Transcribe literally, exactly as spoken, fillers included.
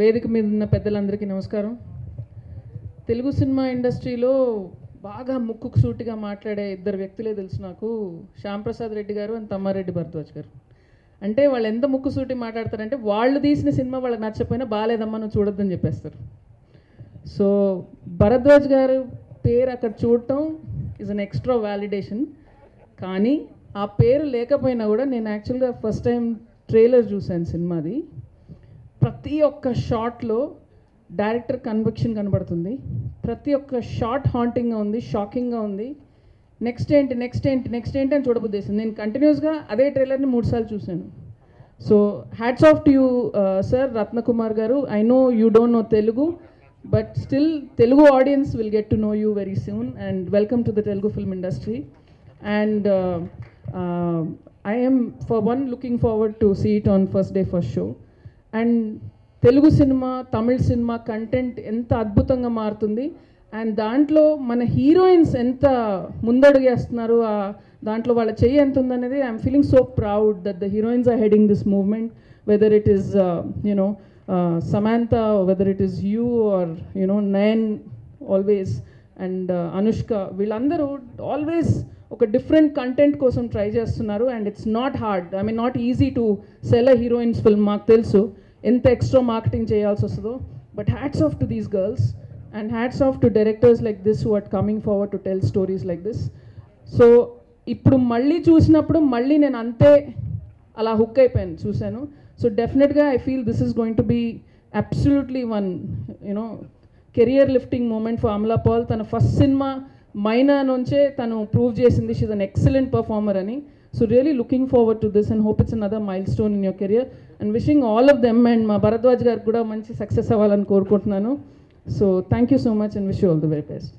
వేదిక మీద ఉన్న పెద్దలందరికీ నమస్కారం. తెలుగు సినిమా ఇండస్ట్రీలో బాగా ముక్కుకు సూటిగా మాట్లాడే ఇద్దరు వ్యక్తులే తెలుసు నాకు, శ్యాంప్రసాద్ రెడ్డి గారు అండ్ తమార్ రెడ్డి భరద్వాజ్ గారు. అంటే వాళ్ళు ఎంత ముక్కు సూటి మాట్లాడతారంటే, వాళ్ళు తీసిన సినిమా వాళ్ళకి నచ్చకపోయినా బాగాలేదమ్మా నువ్వు చూడొద్దని చెప్పేస్తారు. సో భరద్వాజ్ గారు పేరు అక్కడ చూడటం ఈజ్ అన్ ఎక్స్ట్రా వ్యాలిడేషన్. కానీ ఆ పేరు లేకపోయినా కూడా నేను యాక్చువల్గా ఫస్ట్ టైం ట్రైలర్ చూశాను సినిమాది. ప్రతి ఒక్క షాట్లో డైరెక్టర్ కన్విక్షన్ కనబడుతుంది, ప్రతి ఒక్క షాట్ హాంటింగ్గా ఉంది, షాకింగ్గా ఉంది. నెక్స్ట్ ఏంటి నెక్స్ట్ ఏంటి నెక్స్ట్ ఏంటి అని చూడబుద్దేసింది. నేను కంటిన్యూస్గా అదే ట్రైలర్ని మూడు సార్లు చూశాను. So hats off to you sir Ratnakumar garu. I know you don't know Telugu, but still Telugu audience will get to know you very soon, and welcome to the Telugu film industry. And uh, uh, I am, for one, looking forward to see it on first day, first show. And Telugu cinema, Tamil cinema content enta adbhutanga maarutundi. And daantlo mana heroines enta mundadugu chestunnaro, daantlo vaalla cheyi enta undannadi, I am feeling so proud that the heroines are heading this movement, whether it is uh, you know uh, Samantha, or whether it is you, or you know Nayan always, and uh, Anushka. Villandaru always ఒక different content కోసం try చేస్తున్నారు. And it's not hard, I mean not easy to sell a heroines film. మాకు తెలుసు ఎంత extra marketing చేయాల్సి వస్తుందో, but hats off to these girls and hats off to directors like this who are coming forward to tell stories like this. So ఇప్పుడు మళ్ళీ చూసినప్పుడు మళ్ళీ నేను అంతే అలా హుక్ అయిపోయాను, చూశాను. సో డెఫినెట్గా I feel this is going to be absolutely one you know career lifting moment for Amala Paul. తన ఫస్ట్ సినిమా మైనా నుంచే తను ప్రూవ్ చేసింది షీజ్ అన్ ఎక్సలెంట్ పర్ఫార్మర్ అని. So really looking forward to this and hope it's another milestone in your career, and wishing all of them. And మా భరద్వాజ్ గారికి కూడా మంచి success అవ్వాలని కోరుకుంటున్నాను. So thank you so much and wish you all the very best.